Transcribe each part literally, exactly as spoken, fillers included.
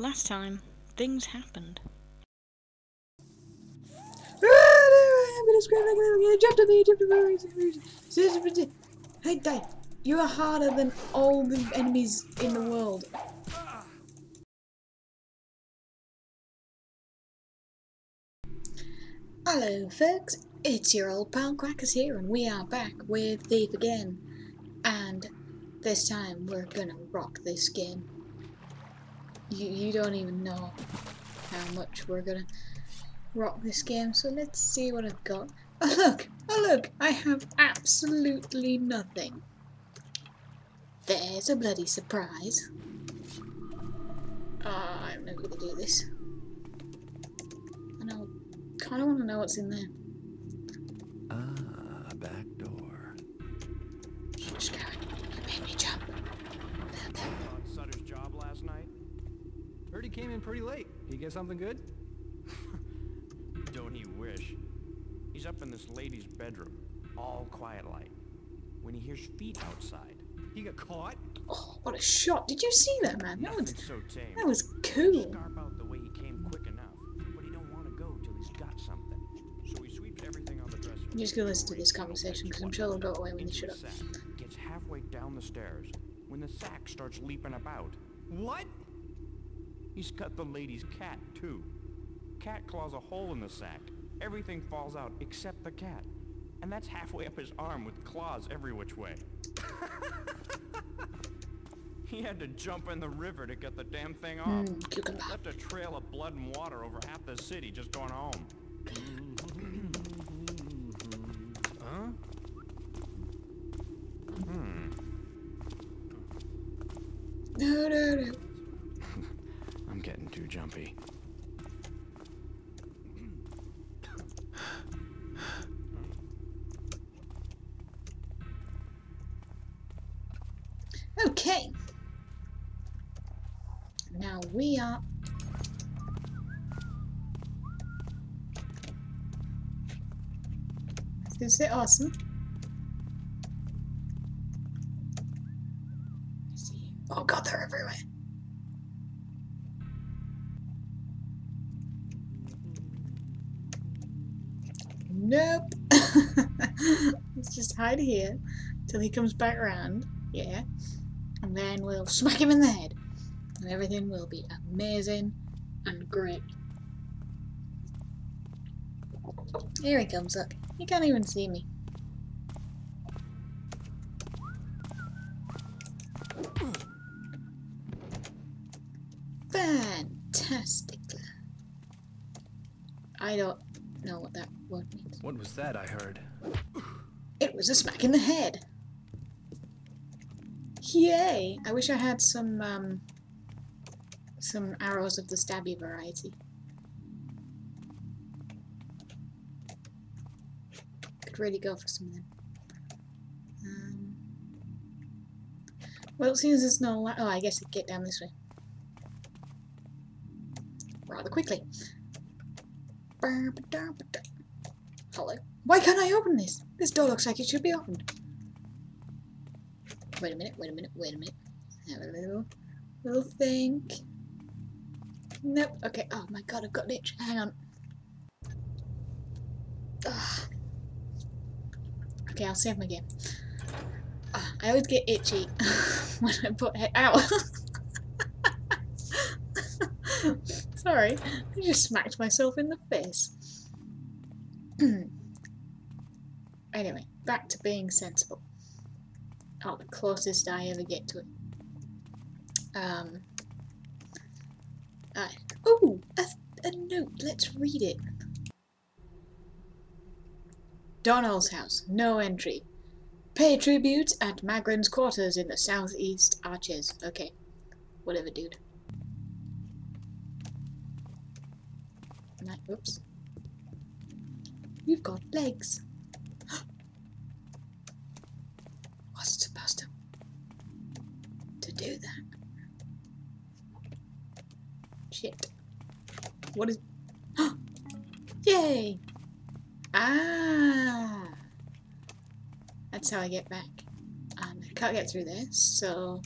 Last time, things happened. Hey, Dave, you are harder than all the enemies in the world. Hello, folks. It's your old pal Quackers here, and we are back with Thief again. And this time, we're gonna rock this game. You, you don't even know how much we're gonna rock this game, so let's see what I've got. Oh look! Oh look! I have absolutely nothing. There's a bloody surprise. Oh, I'm not gonna do this. And I'll I kinda wanna know what's in there. Ah, back door. Shh, Garrett, you made me jump. On Sutter's job last night. Heard he came in pretty late. Did he get something good? Don't he wish. He's up in this lady's bedroom, all quiet like. When he hears feet outside, he got caught. Oh, what a shot. Did you see that, man? That was, so tame. That was cool. Scarp out the way he came quick enough. I'm just gonna listen to this conversation because I'm sure they'll go away when they shut up. Gets halfway down the stairs when the sack starts leaping about. What? He's got the lady's cat too. Cat claws a hole in the sack. Everything falls out except the cat, and that's halfway up his arm with claws every which way. He had to jump in the river to get the damn thing off. Mm, left a trail of blood and water over half the city just going home. Huh? Hmm. No, no, no. I'm getting too jumpy. Okay. Now we are. Is it awesome? Oh god, they're everywhere. Nope. Let's just hide here till he comes back round. Yeah, and then we'll smack him in the head, and everything will be amazing and great. Here he comes, look. He can't even see me. Fantastic. I don't know what that word means. What was that I heard? It was a smack in the head. Yay! I wish I had some, um, some arrows of the stabby variety. Really go for some of them. Um, well, seeing as there's no light, oh, I guess I get down this way rather quickly. Hello. Why can't I open this? This door looks like it should be opened. Wait a minute. Wait a minute. Wait a minute. Have a little, little think. Nope. Okay. Oh my god, I've got an itch. Hang on. Ugh. Okay, I'll save my game. Oh, I always get itchy when I put head out. Sorry, I just smacked myself in the face. Anyway, back to being sensible. Oh, the closest I ever get to it. Um. Right. Oh, a, a note. Let's read it. Donald's house, no entry. Pay tribute at Magrin's Quarters in the Southeast Arches. Okay, whatever, dude. Night. Oops. You've got legs. Wasn't supposed to to do that. Shit. What is? Yay! Ah, that's how I get back. Um, I can't get through this, so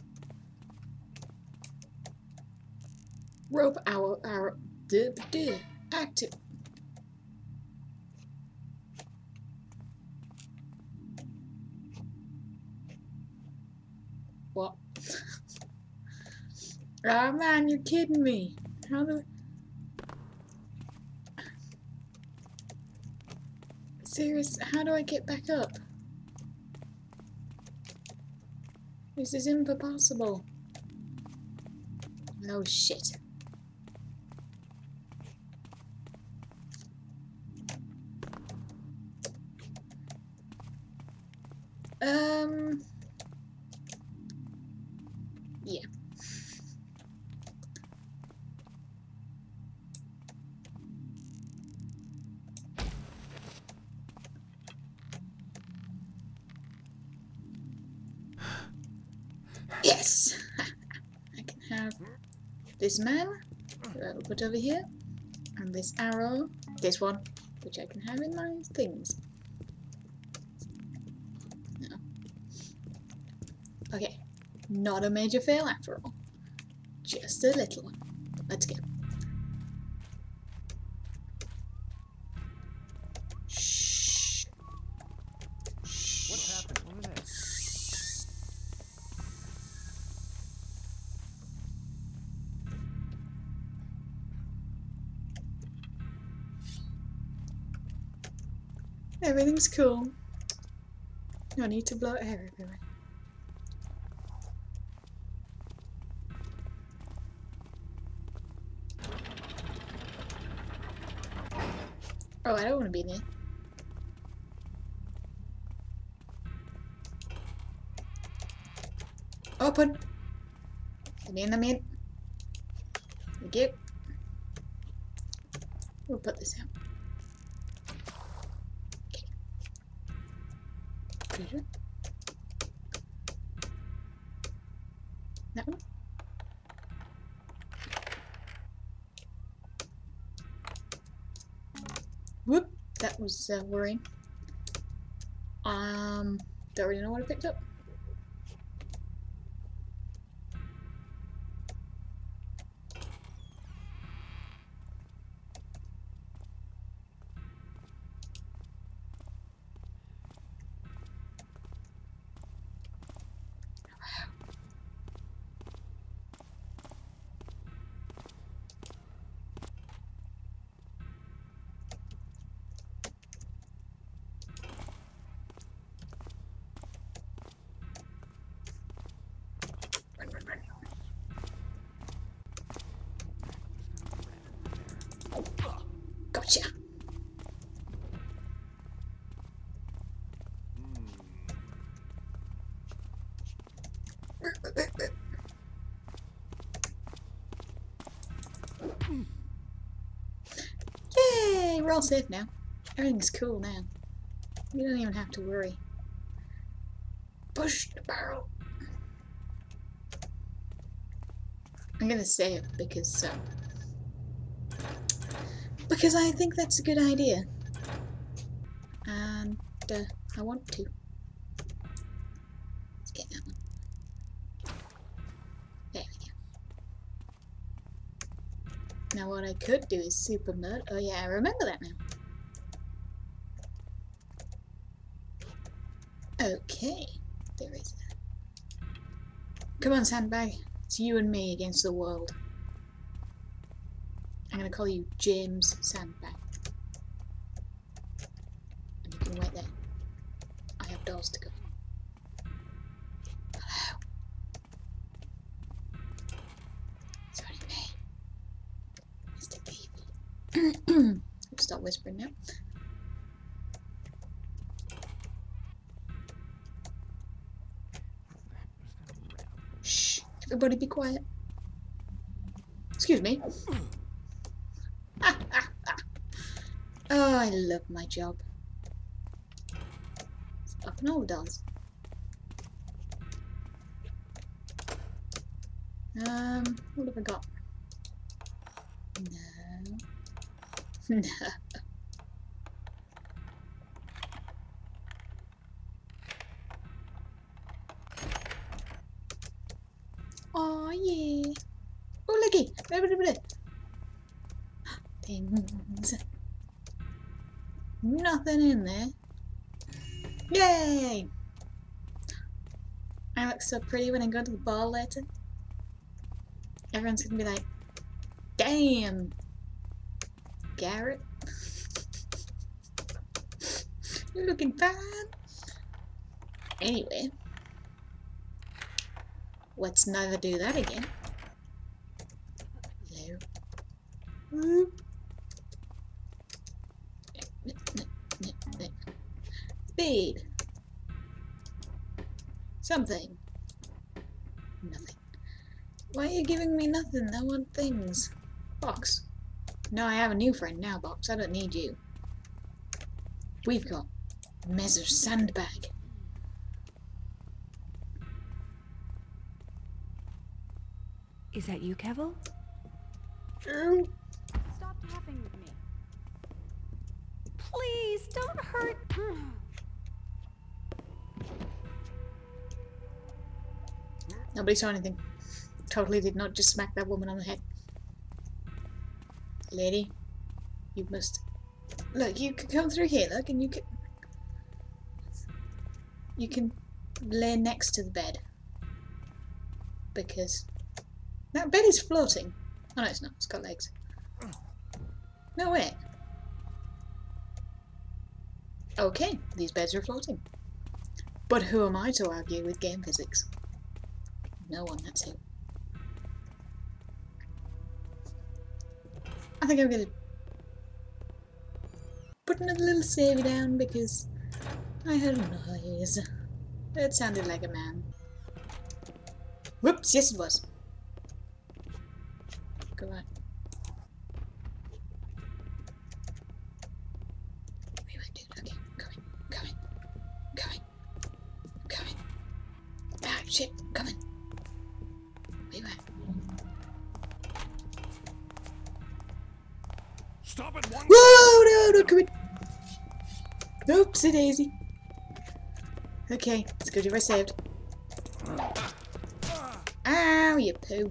rope our our dip dip active. What? Oh man, you're kidding me. How the Serious, how do I get back up? This is impossible. No shit. Um. Yeah. Yes. I can have this man, that'll put over here, and this arrow, this one, which I can have in my things. No. Okay, not a major fail after all. Just a little one. Let's go. Shh. Shh. What's happened? What is this? Everything's cool. No need to blow air everywhere. Oh, I don't want to be near. Open! Let me in, let me in. Thank you. We'll put this out. That one? Whoop! That was uh, worrying. Um, don't really know what I picked up. Gotcha. Mm. Yay, we're all safe now. Everything's cool now. We don't even have to worry. Push the barrel. I'm gonna save because um, because I think that's a good idea, and uh, I want to. Let's get that one. There we go. Now what I could do is super mud. Oh yeah, I remember that now. Okay, there is that. Come on, Sandbag. It's you and me against the world. I'm going to call you James Sandbag. And you can wait there. I have doors to go. Hello. It's only me. Mister Kevil. Stop whispering now. Shh. Everybody be quiet. Excuse me. Oh, I love my job. It's up and all the doors. Um, what have I got? No. No. Oh yeah. Oh, look at me! Things. Nothing in there. Yay! I look so pretty when I go to the ball later. Everyone's gonna be like, damn! Garrett? You're looking fine! Anyway. Let's never do that again. Hello. Mm. Speed. Something. Nothing. Why are you giving me nothing? I want things. Box. No, I have a new friend now, Box. I don't need you. We've got Mezzer Sandbag. Is that you, Kevil? True. Stop tapping with me. Please, don't hurt. Nobody saw anything. Totally did not just smack that woman on the head. Lady, you must... Look, you can come through here, look, and you can... You can lay next to the bed. Because... That bed is floating. Oh no, it's not. It's got legs. No way. Okay, these beds are floating. But who am I to argue with game physics? No one, that's it. I think I'm gonna put another little savey down because I heard a noise. That sounded like a man. Whoops, yes it was. Go on. We went in, okay, come in, come in, come in, come in. Ah, shit, come in. We went. Stop it once. Whoa, no, no, come in. Oopsie daisy. Okay, it's good you've saved. Ow, you poo.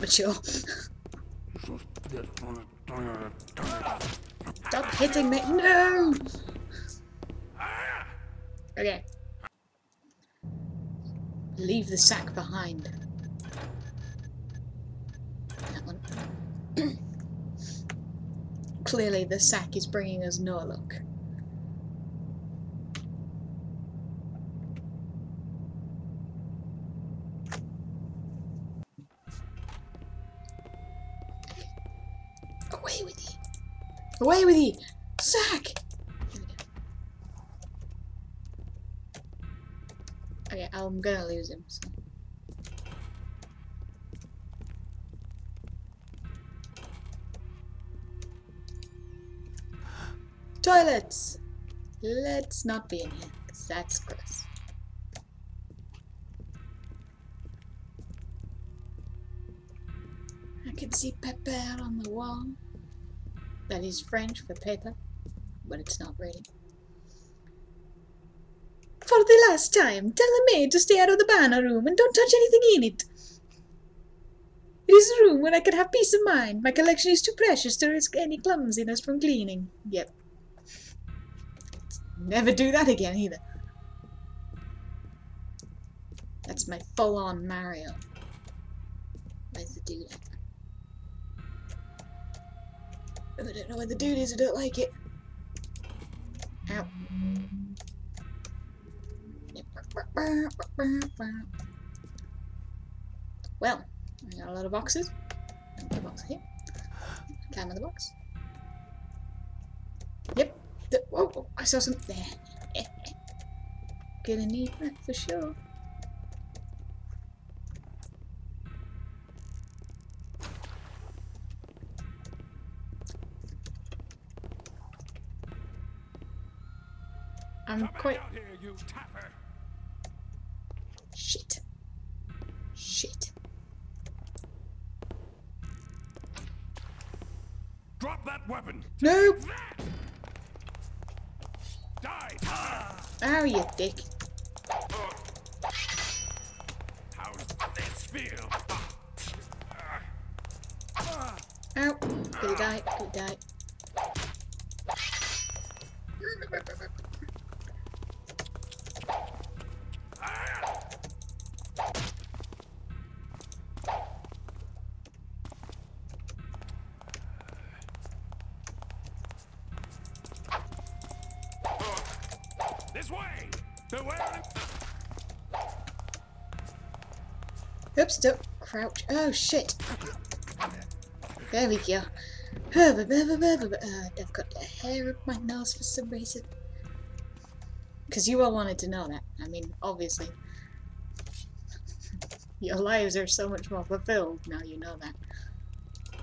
Mature. Stop hitting me! No! Okay. Leave the sack behind. That one. Clearly, the sack is bringing us no luck. Away with you! Sack! Here we go. Okay, I'm gonna lose him, so. Toilets! Let's not be in here, because that's gross. I can see Pepe out on the wall. That is French for paper, but it's not really. For the last time, tell the maid to stay out of the banner room and don't touch anything in it. It is a room where I can have peace of mind. My collection is too precious to risk any clumsiness from cleaning. Yep. Never do that again either. That's my full-on Mario. Where's the dude at? I don't know where the dude is, I don't like it. Ow. Well, I got a lot of boxes. Another box here. Climb in the box. Yep. The, whoa, whoa, I saw something there. Gonna need that for sure. I'm quite. Here, you tapper. Shit. Shit. Drop that weapon. Nope. That. Die. Ah. Oh, you dick. How's this feel? guy, good guy. Oops, don't crouch. Oh shit. There we go. Uh, I've got the hair up my nose for some reason. Because you all wanted to know that. I mean, obviously. Your lives are so much more fulfilled now you know that.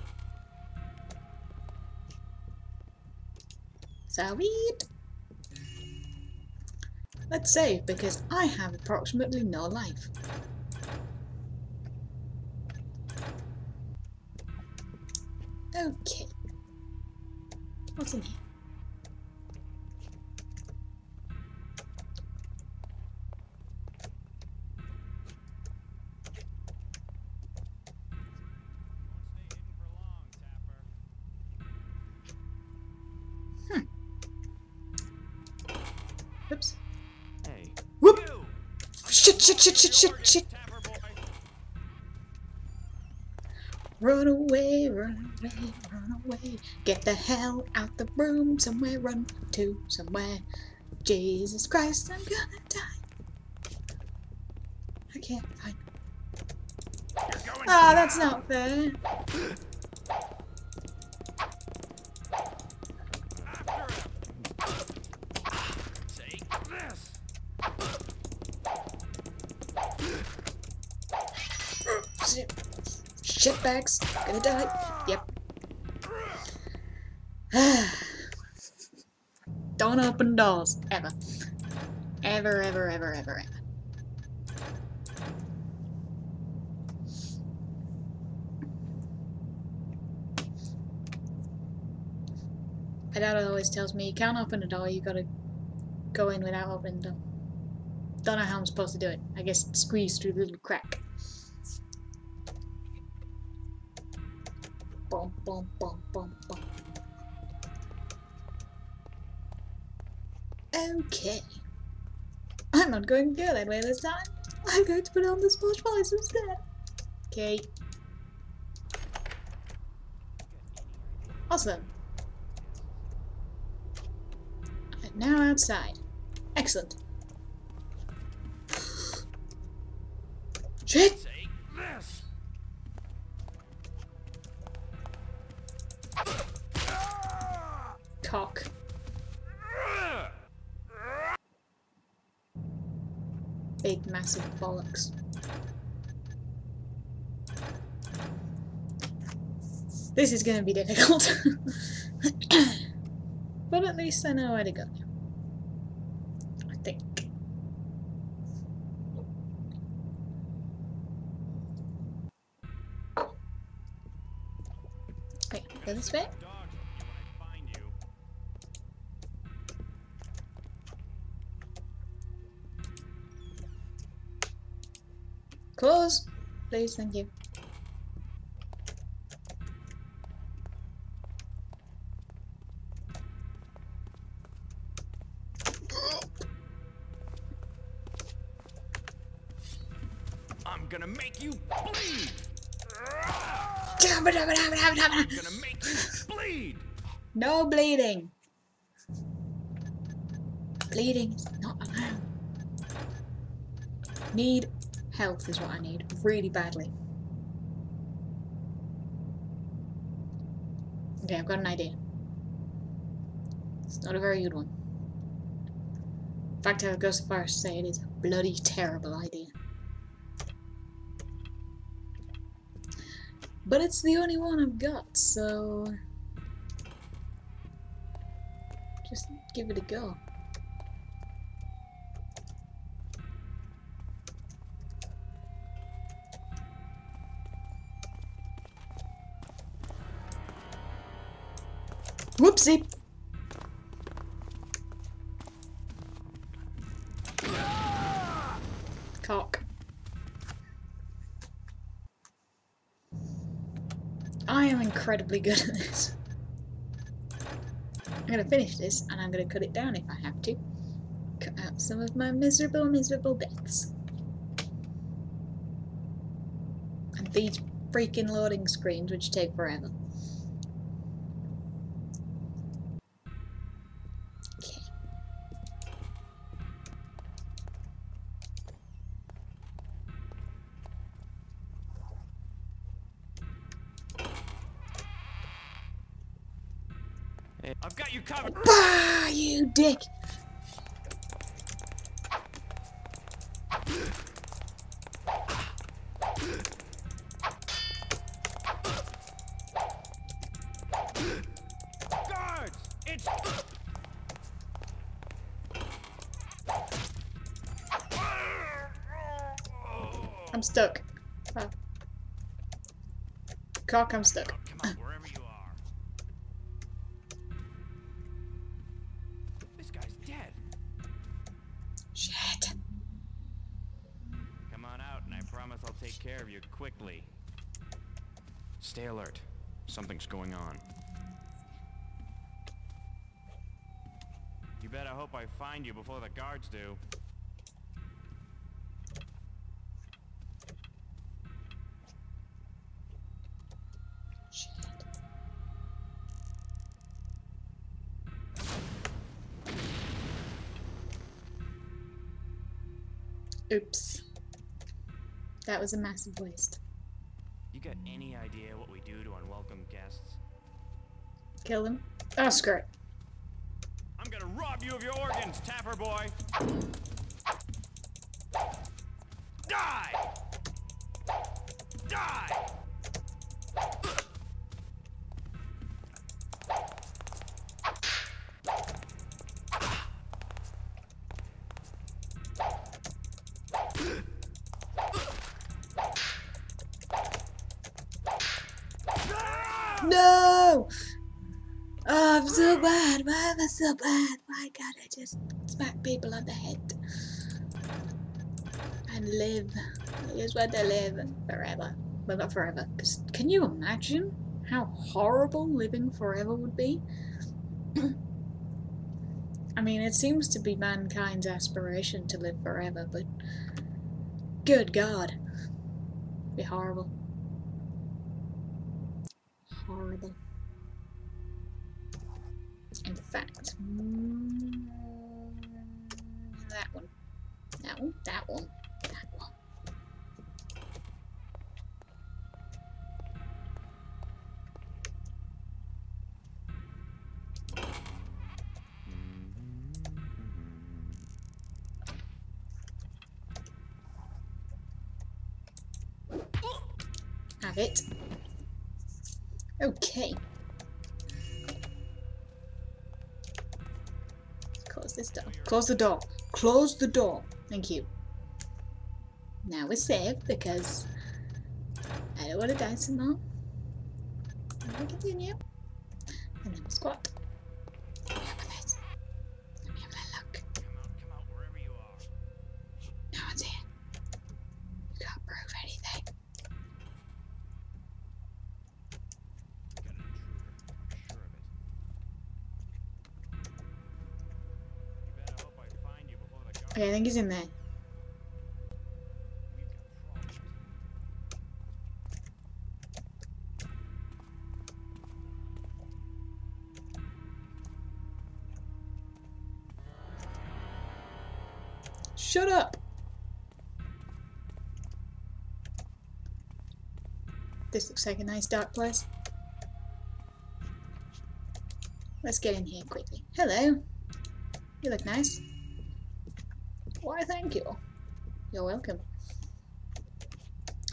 Sweet! Let's save, because I have approximately no life. Okay. What's in here? Hmm. Oops. Hey. Whoop! Shit, shit, shit, shit, shit, shit. Run away, run away, run away. Get the hell out the room. Somewhere, run to somewhere. Jesus Christ, I'm gonna die. I can't find. Ah, oh, that's not fair. Shitbags, gonna die. Yep. Don't open doors, ever. Ever, ever, ever, ever, ever. My dad always tells me, you can't open a door, you gotta go in without opening the door. Don't know how I'm supposed to do it. I guess squeeze through the little crack. Bum, bum, bum, bum, bum. Okay. I'm not going to go that way this time. I'm going to put on the splash voice instead. Okay. Awesome. I'm now outside. Excellent. Shit! Cock. Big massive bollocks. This is gonna be difficult. But at least I know where to go now. I think. Wait, go this way? Close, please, thank you. I'm gonna make you bleed. I'm gonna make you bleed. No bleeding. Bleeding is not allowed. Need health is what I need, really badly. Okay, I've got an idea. It's not a very good one. In fact, I would go so far as to say it is a bloody terrible idea. But it's the only one I've got, so... just give it a go. Whoopsie! Cock. I am incredibly good at this. I'm going to finish this, and I'm going to cut it down if I have to. Cut out some of my miserable, miserable bits. And these freaking loading screens, which take forever. Okay. Hey, I've got you covered. Bah, you dick. I'm stuck. Oh. Cock, I'm stuck. Come on, wherever you are. This guy's dead. Shit. Come on out, and I promise I'll take care of you quickly. Stay alert. Something's going on. You better hope I find you before the guards do. Oops. That was a massive waste. You got any idea what we do to unwelcome guests? Kill them? Oh, screw it. I'm gonna rob you of your organs, Tapper boy! Die! Die! Why am I so bad? Why can't I just smack people on the head and live? I just want to live forever. Well, not forever. Cause can you imagine how horrible living forever would be? I mean, it seems to be mankind's aspiration to live forever, but good God, it'd be horrible. Horrible. In fact, mm, that one, that one, that one, that one. Have it. Okay. This door. Close the door. Close the door. Thank you. Now we're safe because I don't want to die some more. I'm going to continue. And then we'll squat. Let me have a look. Let me have a look. Come out, come out, wherever you are. No one's here. You can't prove anything. Got an intruder. I'm sure of it. Okay, I think he's in there. Shut up! This looks like a nice dark place. Let's get in here quickly. Hello! You look nice. Why, thank you. You're welcome.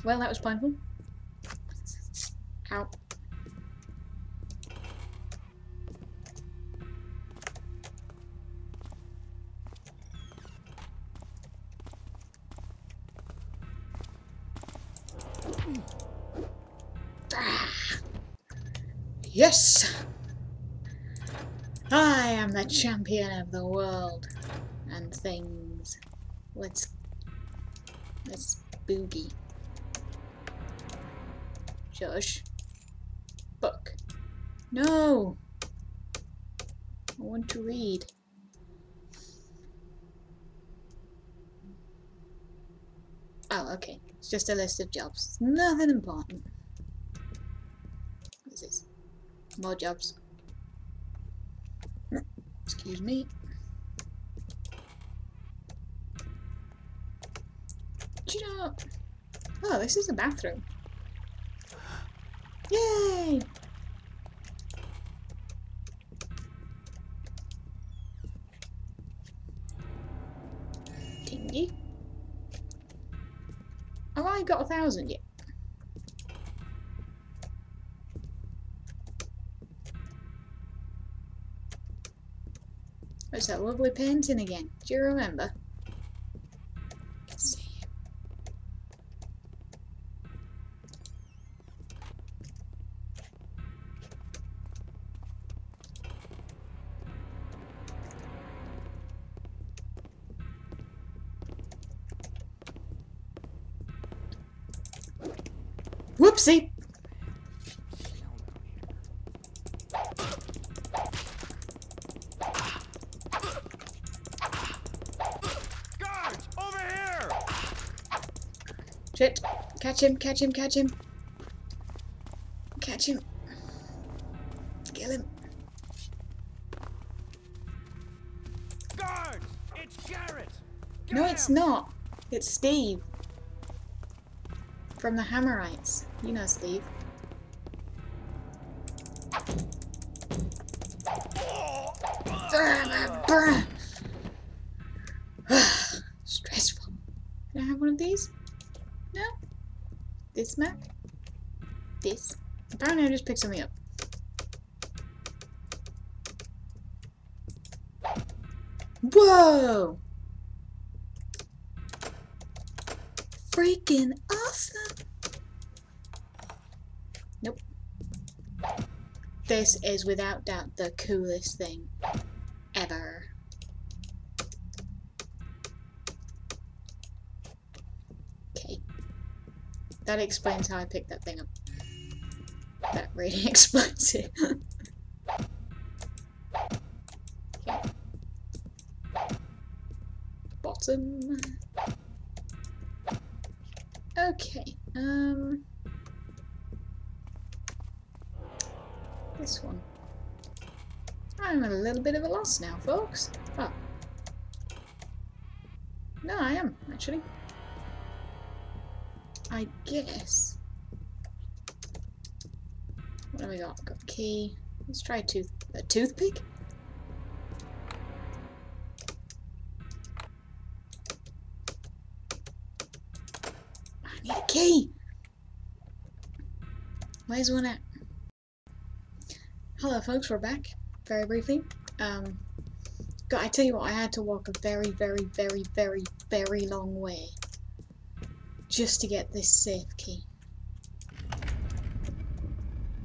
Well, that was painful. Ow. Ah. Yes! I am the champion of the world and things. Let's let's boogie. Josh. Book. No. I want to read. Oh, okay. It's just a list of jobs. It's nothing important. What is this? More jobs. Excuse me. Do you know? Oh, this is the bathroom. Yay! Dingy. Have I got a thousand yet? It's that lovely painting again. Do you remember? Let's see. Whoopsie! Shit! Catch him, catch him, catch him! Catch him! Kill him! Guards! It's Garrett! No, it's not! It's Steve! From the Hammerites. You know Steve. Stressful. Can I have one of these? No? This map? This? Apparently I just picked something up. Whoa! Freaking awesome! Nope. This is without doubt the coolest thing ever. That explains how I picked that thing up. That really explains it. Okay. Bottom. Okay. Um. This one. I'm at a little bit of a loss now, folks. Oh. No, I am actually. I guess. What have we got? Got a key. Let's try a tooth a toothpick. I need a key. Where's one at? Hello, folks. We're back. Very briefly. Um, God, I tell you what. I had to walk a very, very, very, very, very long way. Just to get this safe key.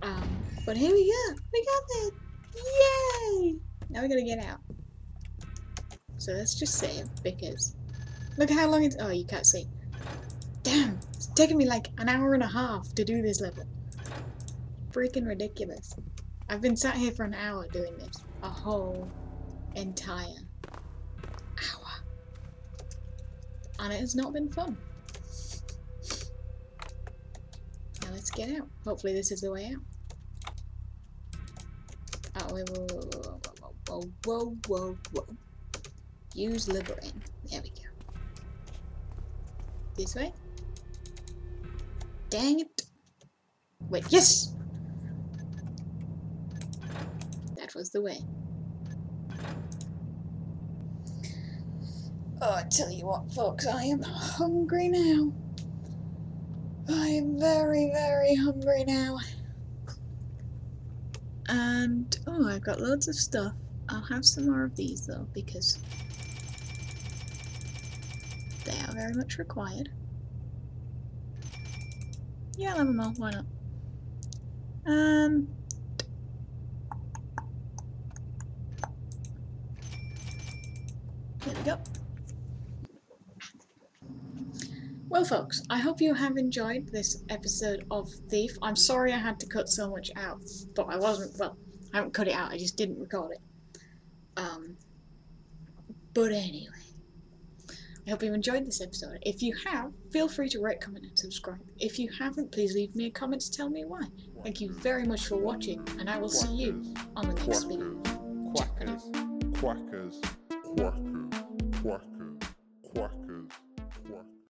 Um, but here we go! We got it! Yay! Now we gotta get out. So let's just save, because... Look how long it's... Oh, you can't see. Damn! It's taken me like an hour and a half to do this level. Freaking ridiculous. I've been sat here for an hour doing this. A whole entire hour. And it has not been fun. Let's get out. Hopefully this is the way out. Oh, wait, whoa, whoa, whoa, whoa, whoa, whoa. Use liberating. There we go. This way? Dang it. Wait, yes! That was the way. Oh, I tell you what, folks, I am hungry now. I am very, very hungry now. And, oh, I've got loads of stuff. I'll have some more of these, though, because they are very much required. Yeah, I'll have them all. Why not? Um... There we go. Well, folks, I hope you have enjoyed this episode of Thief. I'm sorry I had to cut so much out, but I wasn't, well, I haven't cut it out, I just didn't record it. Um, but anyway, I hope you enjoyed this episode. If you have, feel free to rate, comment, and subscribe. If you haven't, please leave me a comment to tell me why. Thank you very much for watching, and I will Quackers. See you on the next Quackers. Video. Quackers. Quackers. Quackers. Quackers.